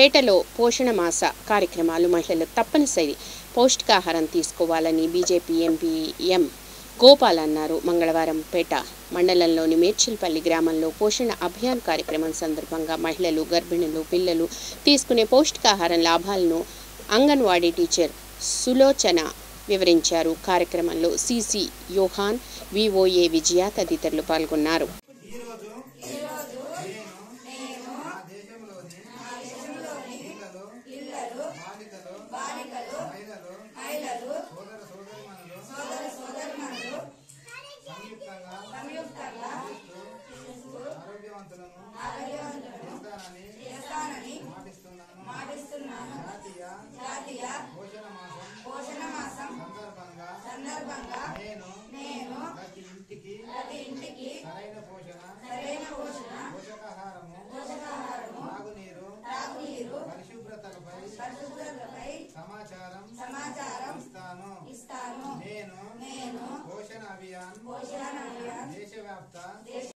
పేటలో పోషణ మాస కార్యక్రమాలు మహిళలు తప్పనిసరి పౌష్టికాహారం తీసుకోవాలని బీజేపీ ఎంపీ ఎం గోపాల్ అన్నారు. మంగళవారం పేట మండలంలోని మేర్చిల్పల్లి గ్రామంలో పోషణ అభియాన్ కార్యక్రమం సందర్భంగా మహిళలు, గర్భిణులు, పిల్లలు తీసుకునే పౌష్టికాహారం లాభాలను అంగన్వాడీ టీచర్ సులోచన వివరించారు. కార్యక్రమంలో సిసి యోహాన్, విఓఏ విజయ తదితరులు పాల్గొన్నారు. पोषण अभियान देशव्याप्त